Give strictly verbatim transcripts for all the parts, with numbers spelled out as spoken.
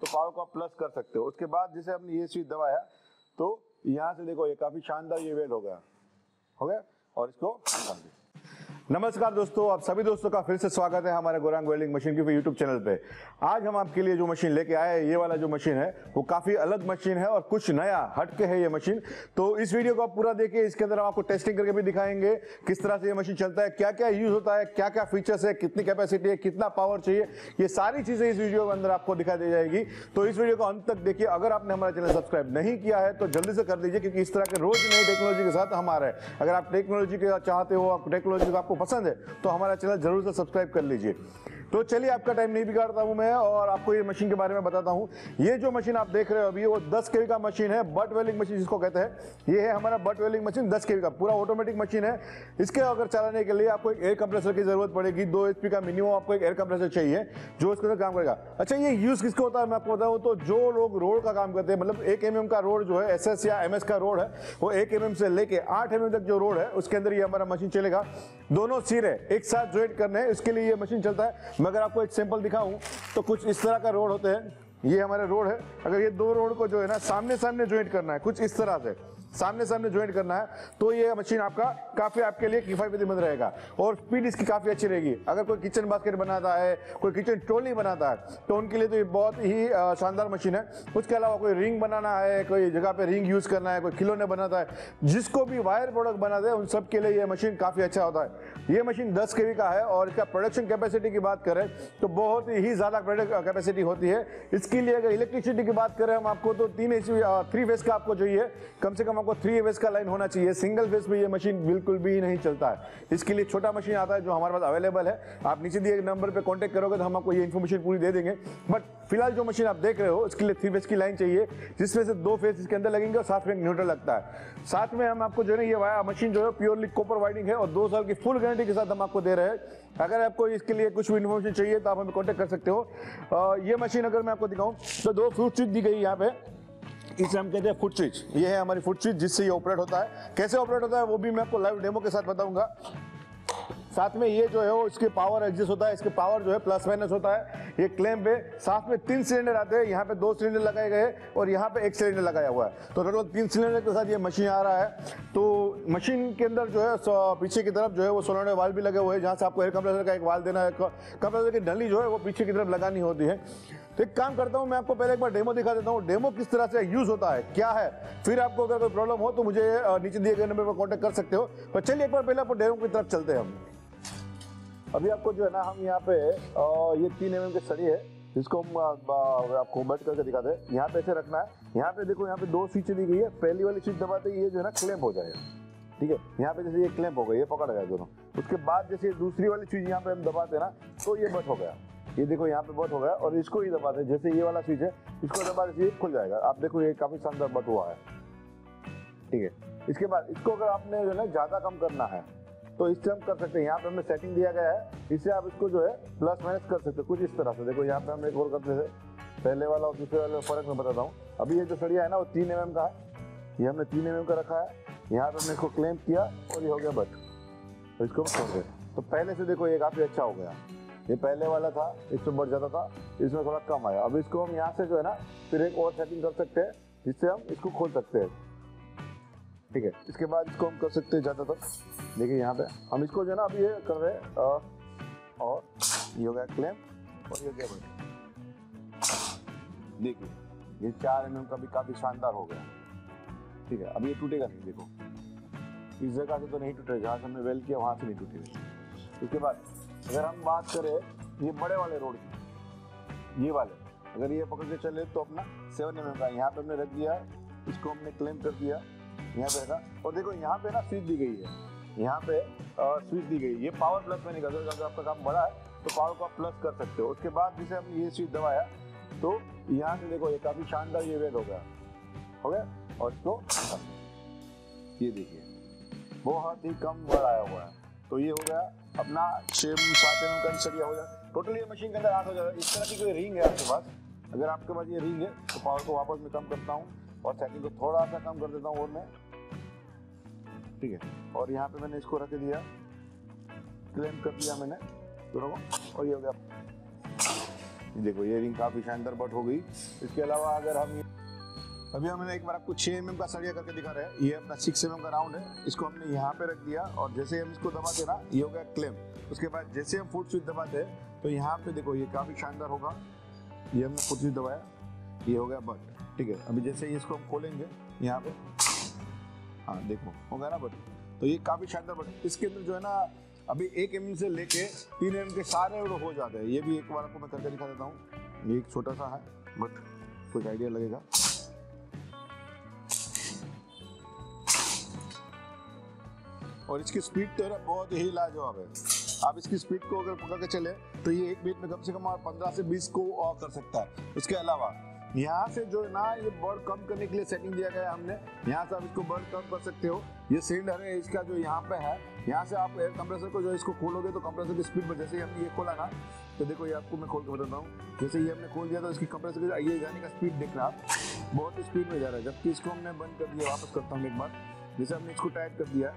तो पावर को आप प्लस कर सकते हो। उसके बाद जैसे हमने ये स्विच दबाया तो यहाँ से देखो ये काफ़ी शानदार ये वेल हो गया हो गया और इसको निकाल दिया। नमस्कार दोस्तों, आप सभी दोस्तों का फिर से स्वागत है हमारे गोरांग वेल्डिंग मशीन के यूट्यूब चैनल पे। आज हम आपके लिए जो मशीन लेके आए हैं, ये वाला जो मशीन है वो काफ़ी अलग मशीन है और कुछ नया हटके है ये मशीन। तो इस वीडियो को आप पूरा देखिए, इसके अंदर हम आपको टेस्टिंग करके भी दिखाएंगे किस तरह से ये मशीन चलता है, क्या क्या यूज़ होता है, क्या क्या फीचर्स है, कितनी कैपेसिटी है, कितना पावर चाहिए, ये सारी चीज़ें इस वीडियो के अंदर आपको दिखाई दी जाएगी। तो इस वीडियो को अंत तक देखिए। अगर आपने हमारा चैनल सब्सक्राइब नहीं किया है तो जल्दी से कर दीजिए, क्योंकि इस तरह के रोज़ नई टेक्नोलॉजी के साथ हमारा है। अगर आप टेक्नोलॉजी के साथ चाहते हो, आप टेक्नोलॉजी आपको पसंद है तो हमारा चैनल जरूर से सब्सक्राइब कर लीजिए। तो चलिए, आपका टाइम नहीं बिगाड़ता हूं मैं और आपको ये मशीन के बारे में बताता हूं। ये जो मशीन आप देख रहे हो अभी वो दस केवी का मशीन है, बट वेल्डिंग मशीन जिसको कहते हैं। ये है हमारा बट वेल्डिंग मशीन, दस केवी का पूरा ऑटोमेटिक मशीन है। इसके अगर चलाने के लिए आपको एक एयर कंप्रेसर की जरूरत पड़ेगी, दो एचपी का मिनिमम आपको एक एयर कंप्रेसर चाहिए जो इसके अंदर काम करेगा। अच्छा, ये यूज किसको होता है मैं आपको बताऊँ तो जो लोग रोड का काम करते हैं, मतलब एक एम एम का रोड जो है, एस एस या एम एस का रोड है, वो एक एम एम से लेके आठ एम एम तक जो रोड है उसके अंदर ये हमारा मशीन चलेगा। दोनों सिरे एक साथ ज्वाइंट करने हैं, इसके लिए ये मशीन चलता है। मैं अगर आपको एक सैंपल दिखाऊं तो कुछ इस तरह का रोड होते हैं। ये हमारे रोड है, अगर ये दो रोड को जो है ना सामने सामने ज्वाइंट करना है, कुछ इस तरह से सामने सामने ज्वाइंट करना है, तो ये मशीन आपका काफ़ी आपके लिए किफ़ायतमंद रहेगा और स्पीड इसकी काफ़ी अच्छी रहेगी। अगर कोई किचन बास्केट बनाता है, कोई किचन ट्रॉली बनाता है तो उनके लिए तो ये बहुत ही शानदार मशीन है। उसके अलावा कोई रिंग बनाना है, कोई जगह पे रिंग यूज़ करना है, कोई खिलौने बनाता है, जिसको भी वायर प्रोडक्ट बनाते हैं उन सब के लिए ये मशीन काफ़ी अच्छा होता है। ये मशीन दस केवी का है और इसका प्रोडक्शन कैपेसिटी की बात करें तो बहुत ही ज़्यादा प्रोडक्ट कैपेसिटी होती है। इसके लिए अगर इलेक्ट्रिसिटी की बात करें हम आपको तो तीन एच थ्री फेस का आपको चाहिए, कम से कम आपको थ्री फेस का लाइन होना चाहिए। सिंगल फेस में ये मशीन बिल्कुल भी नहीं चलता है। इसके लिए छोटा मशीन आता है जो हमारे पास अवेलेबल है। आप नीचे दिए नंबर पे कांटेक्ट करोगे तो हम आपको ये इन्फॉर्मेशन पूरी दे देंगे। बट फिलहाल जो मशीन आप देख रहे हो इसके लिए थ्री फेस की लाइन चाहिए, जिसमें से दो फेस इसके अंदर लगेंगे और साथ में न्यूट्रल लगता है। साथ में हम आपको जो है ये मशीन जो है प्योरली कॉपर वायरिंग है और दो साल की फुल गारंटी के साथ हम आपको दे रहे हैं। अगर आपको इसके लिए कुछ भी इन्फॉर्मेशन चाहिए तो आप हमें कॉन्टेक्ट कर सकते हो। ये मशीन अगर मैं आपको दिखाऊँ तो दो फ्रूट चीज दी गई यहाँ पे, इसे हम कहते हैं फुट स्विच। ये है हमारी फुट स्विच जिससे ये ऑपरेट होता है। कैसे ऑपरेट होता है वो भी मैं आपको लाइव डेमो के साथ बताऊंगा। साथ में ये जो है वो इसके पावर एडजस्ट होता है, इसके पावर जो है प्लस माइनस होता है। ये क्लैंप है, साथ में तीन सिलेंडर आते हैं। यहाँ पे दो सिलेंडर लगाए गए और यहाँ पे एक सिलेंडर लगाया हुआ है, तो टोटल तीन सिलेंडर के साथ ये मशीन आ रहा है। तो मशीन के अंदर जो है पीछे की तरफ जो है वो सोलनॉइड वाल्व भी लगे हुए हैं, जहाँ से आपको एयर कंप्रेसर का एक वाल्व देना है। कंप्रेसर की नली जो है वो पीछे की तरफ लगानी होती है। तो एक काम करता हूँ, मैं आपको पहले एक बार डेमो दिखा देता हूँ, डेमो किस तरह से यूज़ होता है, क्या है। फिर आपको अगर कोई प्रॉब्लम हो तो मुझे नीचे दिए गए नंबर पर कॉन्टैक्ट कर सकते हो। तो चलिए एक बार पहले आपको डेमो की तरफ चलते हैं हम। अभी आपको जो है ना हम यहाँ पे ये तीन एम एम की सड़ी है जिसको हम आपको बट करके दिखाते हैं। यहाँ पे ऐसे रखना है। यहाँ पे देखो, यहाँ पे दो स्विच दी गई है। पहली वाली स्विच दबाते ही ये जो है ना क्लैंप हो जाएगा, ठीक है। यहाँ पे जैसे ये क्लैंप हो गई, ये पकड़ गया दोनों। उसके बाद जैसे दूसरी वाली स्विच यहाँ पे हम दबाते हैं ना तो ये बट हो गया। ये देखो यहाँ पे बट हो गया और इसको ही दबाते हैं, जैसे ये वाला स्विच है इसको दबाते ही खुल जाएगा। आप देखो ये काफी शानदार बट हुआ है, ठीक है। इसके बाद इसको अगर आपने जो है ना ज्यादा कम करना है तो इससे हम कर सकते हैं। यहाँ पे हमें सेटिंग दिया गया है, इससे आप इसको जो है प्लस माइनस कर सकते हो कुछ इस तरह से। देखो यहाँ पे हम एक और करते थे, पहले वाला और दूसरे वाले में फर्क मैं बताता हूँ। अभी ये जो सड़िया है ना वो तीन एम एम का है, ये हमने तीन एम एम का रखा है। यहाँ पे हमने इसको क्लैंप किया और ये हो गया बट, तो इसको छोड़ गए। तो पहले से देखो ये काफ़ी अच्छा हो गया। ये पहले वाला था, इसमें बढ़ जाता था, इसमें थोड़ा कम आया। अब इसको हम यहाँ से जो है ना फिर एक और सेटिंग कर सकते हैं जिससे हम इसको खोल सकते हैं, ठीक है। इसके बाद इसको हम कर सकते हैं ज़्यादा तक। देखिए यहाँ पे हम इसको जो है ना अभी ये कर रहे हैं और ये हो गया क्लैंप और ये हो गया बटन। देखिए ये चार एम एम का भी काफ़ी शानदार हो गया, ठीक है। अब ये टूटेगा नहीं, देखो इस जगह से तो नहीं टूटेगा, जहाँ से हमने वेल किया वहाँ से नहीं टूटेगा। इसके बाद अगर हम बात करें ये बड़े वाले रोड की, ये वाले अगर ये पकड़ के चले तो अपना सेवन एम एम का यहाँ पर हमने रख दिया, इसको हमने क्लैंप कर दिया यहाँ पे था। और देखो यहाँ पे ना स्विच दी गई है, यहाँ पे स्विच दी गई है। ये पावर प्लस में निकल जाएगा, अगर आपका काम बड़ा है तो पावर को आप प्लस कर सकते हो। उसके बाद जैसे हमने ये स्विच दबाया तो यहाँ से देखो ये काफ़ी शानदार ये वेल हो गया हो गया और इसको ये देखिए बहुत ही कम बड़ा आया हुआ है। तो ये हो गया अपना छः सात एम का सरिया हो गया। टोटल ये मशीन के अंदर आठ हो जाएगा। इस तरह की कोई रिंग है आपके पास, अगर आपके पास ये रिंग है तो पावर को वापस मैं कम करता हूँ और सेटिंग को थोड़ा सा कम कर देता हूँ और मैं, ठीक है। और यहाँ पे मैंने इसको रख दिया, क्लैंप कर दिया मैंने दोनों को और ये हो गया। देखो ये रिंग काफी शानदार बट हो गई। इसके अलावा अगर हम अभी हमने एक बार आपको छह एम एम का सरिया करके दिखा रहे हैं, ये अपना सिक्स एम एम का राउंड है, इसको हमने यहाँ पे रख दिया और जैसे हम इसको दबाते ना ये होगा क्लेम। उसके बाद जैसे हम फुट स्विच दबाते हैं तो यहाँ पे देखो ये काफी शानदार होगा, ये हमने फुट स्विच दबाया, ये हो गया बट। ठीक है, अभी जैसे ही इसको हम खोलेंगे यहाँ पे, हाँ देखो हो गया ना बट। तो ये काफी शानदार बट, इसके अंदर जो है ना अभी एक एम एम से लेके तीन एम एम के सारे हो जाते हैं। ये भी एक बार आपको मैं करके दिखा देता हूँ, ये एक छोटा सा है बट कुछ आइडिया लगेगा। और इसकी स्पीड तो है बहुत ही लाजवाब है, आप इसकी स्पीड को अगर पकड़ के चले तो ये एक मिनट में कम से कम पंद्रह से बीस को और कर सकता है। इसके अलावा यहाँ से जो ना ये बर्ड कम करने के लिए सेटिंग दिया गया है हमने, यहाँ से आप इसको बर्ड कम कर सकते हो। ये सिलेंडर है इसका जो यहाँ पे है, यहाँ से आप एयर कंप्रेसर को जो इसको खोलोगे तो कंप्रेसर की स्पीड में जैसे ही हमने ये खोला ना तो देखो ये आपको मैं खोल के बताता हूँ, जैसे ये हमने खोल दिया तो इसकी कंप्रेसर की ये जाने का स्पीड देख रहे आप बहुत ही स्पीड में जा रहा है। जबकि इसको हमने बंद कर दिया, वापस करता हूँ एक बार, जैसे हमने इसको टाइट कर दिया,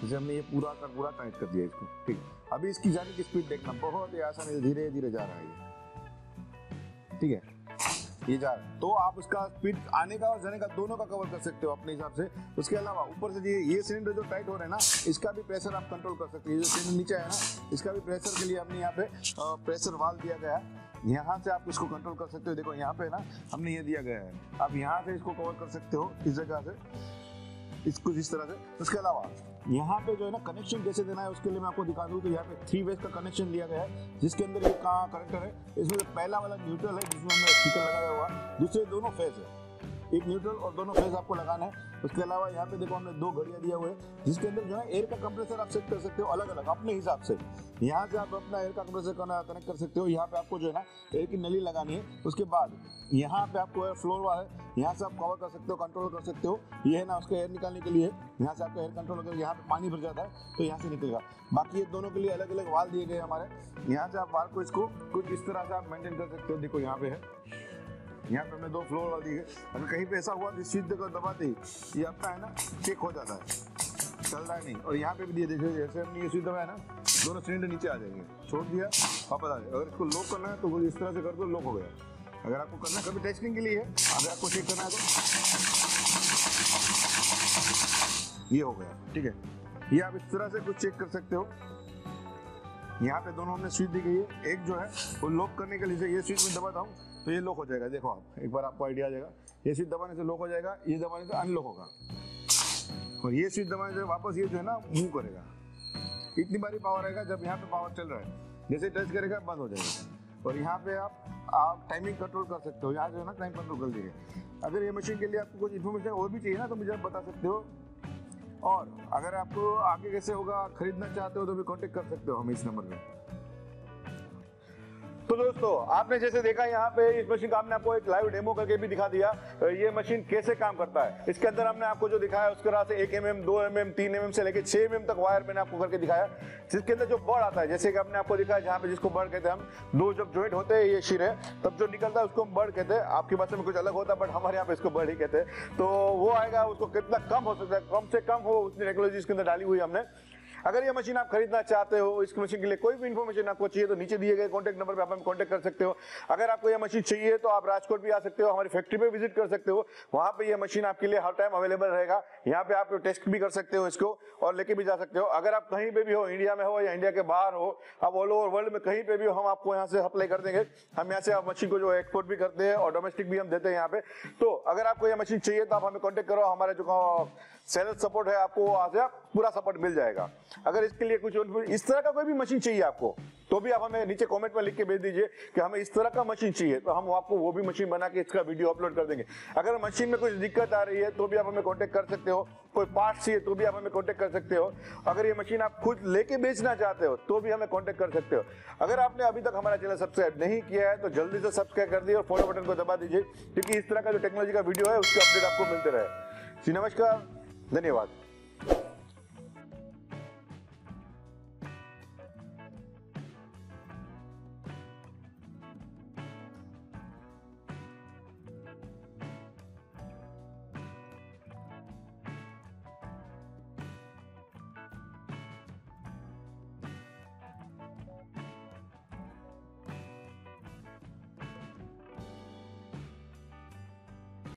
जैसे हमने ये पूरा का पूरा टाइट कर दिया इसको। ठीक, अभी इसकी जाने की स्पीड देखना बहुत ही आसान है, धीरे धीरे जा रहा है ये। ठीक है, ये जा रहा है तो आप उसका स्पीड आने का और जाने का दोनों का कवर कर सकते हो अपने हिसाब से। उसके अलावा ऊपर से ये ये सिलेंडर जो टाइट हो रहे हैं ना इसका भी प्रेशर आप कंट्रोल कर सकते हो। ये जो सिलेंडर नीचे है ना इसका भी प्रेशर के लिए हमने यहाँ पे प्रेशर वाल्व दिया गया है, यहाँ से आप इसको कंट्रोल कर सकते हो। देखो यहाँ पे ना हमने ये दिया गया है, आप यहाँ से इसको कवर कर सकते हो इस जगह से, इसको इस तरह से। उसके अलावा यहाँ पे जो है ना कनेक्शन कैसे देना है उसके लिए मैं आपको दिखा दूँ। तो यहाँ पे थ्री वेज का कनेक्शन दिया गया है जिसके अंदर एक कनेक्टर है, इसमें पहला वाला न्यूट्रल है जिसमें हमने स्पीकर लगाया हुआ है, दूसरे दोनों फेज है, एक न्यूट्रल और दोनों फेज आपको लगाना है। उसके अलावा यहाँ पे देखो हमने दो घड़ियाँ दिया हुए हैं जिसके अंदर जो है एयर का कंप्रेसर आप सेट कर सकते हो अलग अलग अपने हिसाब से। यहाँ से आप अपना एयर का कंप्रेसर कनेक्ट कर सकते हो, यहाँ पे आपको जो है ना एयर की नली लगानी है। उसके बाद यहाँ पे आपको फ्लोर वाला है, यहाँ से आप कवर कर सकते हो, कंट्रोल कर सकते हो। ये है ना उसका एयर निकालने के लिए, यहाँ से आपका एयर कंट्रोल होगा, यहाँ पे पानी भर जाता है तो यहाँ से निकलेगा। बाकी ये दोनों के लिए अलग अलग वाल दिए गए हमारे, यहाँ से आप वाल को इसको कुछ इस तरह से आप मेंटेन कर सकते हो। देखो यहाँ पे है, यहाँ पे हमने दो फ्लोर वाल दिए। अगर कहीं पे ऐसा हुआ जिस चीज को दबाते ही ये आपका है ना चेक हो जाता है, चल रहा है नहीं। और यहाँ पे भी दिए, देखिए जैसे हमने ये चीज दबाया ना दोनों सिलेंडर नीचे आ जाएंगे, छोड़ दिया वापस आ जाए। अगर इसको लॉक करना है तो इस तरह से कर दो, लॉक हो गया। अगर आपको करना है कभी टेस्टिंग के लिए, अगर आपको चेक करना है तो ये हो गया। ठीक है, ये आप इस तरह से कुछ चेक कर सकते हो। यहाँ पे दोनों हमने स्विच दी गई है, एक जो है वो लॉक करने के लिए, ये स्विच में दबाता हूँ तो ये लॉक हो जाएगा। देखो आप एक बार आपको आइडिया आ जाएगा, ये स्विच दबाने से लॉक हो जाएगा, ये दबाने से अनलॉक होगा और ये स्विच दबाने से वापस ये जो है ना मूव करेगा। इतनी बारी पावर आएगा जब यहाँ पे पावर चल रहा है, जैसे टच करेगा बंद हो जाएगा। और यहाँ पे आप आप टाइमिंग कंट्रोल कर सकते हो, यहाँ जो है ना टाइम कंट्रोल कर दीजिए। अगर ये मशीन के लिए आपको कुछ इन्फॉर्मेशन और भी चाहिए ना तो मुझे आप बता सकते हो, और अगर आपको आगे कैसे होगा खरीदना चाहते हो तो भी कॉन्टेक्ट कर सकते हो हम इस नंबर में। तो दोस्तों आपने जैसे देखा यहाँ पे इस मशीन का हमने आपको एक लाइव डेमो करके भी दिखा दिया, ये मशीन कैसे काम करता है। इसके अंदर हमने आपको जो दिखाया उसके रास्ते एक एम एम दो एम एम तीन एम एम से लेकर छह एम एम तक वायर मैंने आपको करके दिखाया, जिसके अंदर जो बर्ड आता है जैसे कि हमने आपको दिखाया जहाँ पे जिसको बर्ड कहते हैं हम, दो जब ज्वाइंट होते हैं ये शिरे तब जो निकलता है उसको हम बर्ड कहते हैं। आपकी भाषा में कुछ अलग होता है बट हमारे यहाँ पे इसको बर्ड ही कहते हैं। तो वो आएगा उसको कितना कम हो सकता है, कम से कम हो उतनी टेक्नोलॉजी इसके अंदर डाली हुई हमने। अगर ये मशीन आप खरीदना चाहते हो, इस मशीन के लिए कोई भी इन्फॉर्मेशन आपको चाहिए तो नीचे दिए गए कॉन्टैक्ट नंबर पे आप हमें कॉन्टैक्ट कर सकते हो। अगर आपको ये मशीन चाहिए तो आप राजकोट भी आ सकते हो, हमारी फैक्ट्री पे विजिट कर सकते हो, वहाँ पे ये मशीन आपके लिए हर टाइम अवेलेबल रहेगा। यहाँ पे आप टेस्ट भी कर सकते हो इसको और लेके भी जा सकते हो। अगर आप कहीं पे भी हो, इंडिया में हो या इंडिया के बाहर हो, आप ऑल ओवर वर्ल्ड में कहीं पे भी हो, हम आपको यहाँ से सप्लाई कर देंगे। हम यहाँ से आप मशीन को जो एक्सपोर्ट भी करते हैं और डोमेस्टिक भी हम देते हैं यहाँ पे। तो अगर आपको ये मशीन चाहिए तो आप हमें कॉन्टेक्ट करो, हमारे जो सेल्स सपोर्ट है आपको वहाँ से पूरा सपोर्ट मिल जाएगा। अगर इसके लिए कुछ इस तरह का कोई भी मशीन चाहिए आपको तो भी आप हमें नीचे कमेंट में लिख के भेज दीजिए कि हमें इस तरह का मशीन चाहिए, तो हम आपको वो भी मशीन बना के इसका वीडियो अपलोड कर देंगे। अगर मशीन में कुछ दिक्कत आ रही है तो भी आप हमें कांटेक्ट कर सकते हो, कोई पार्ट चाहिए तो भी आप हमें कांटेक्ट कर सकते हो। अगर ये मशीन आप खुद लेके बेचना चाहते हो तो भी हमें कांटेक्ट कर सकते हो। अगर आपने अभी तक हमारा चैनल सब्सक्राइब नहीं किया है तो जल्दी से सब्सक्राइब कर दिए और फॉलो बटन को दबा दीजिए, क्योंकि इस तरह का जो टेक्नोलॉजी का वीडियो है उसके अपडेट आपको मिलते रहे। जी नमस्कार, धन्यवाद।